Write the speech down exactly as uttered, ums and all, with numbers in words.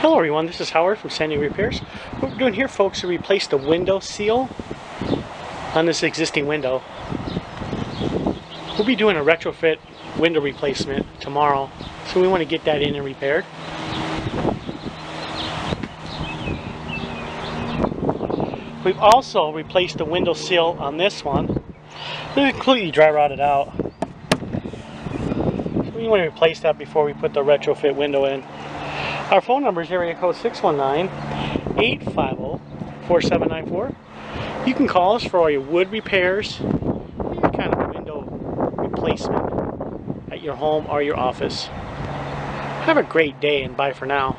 Hello everyone, this is Howard from Sandy Repairs. What we're doing here, folks, is replace the window seal on this existing window. We'll be doing a retrofit window replacement tomorrow, so we want to get that in and repaired. We've also replaced the window seal on this one. It's completely dry rotted out. So we want to replace that before we put the retrofit window in. Our phone number is area code six one nine, eight five zero, four seven nine four. You can call us for all your wood repairs, any kind of window replacement at your home or your office. Have a great day and bye for now.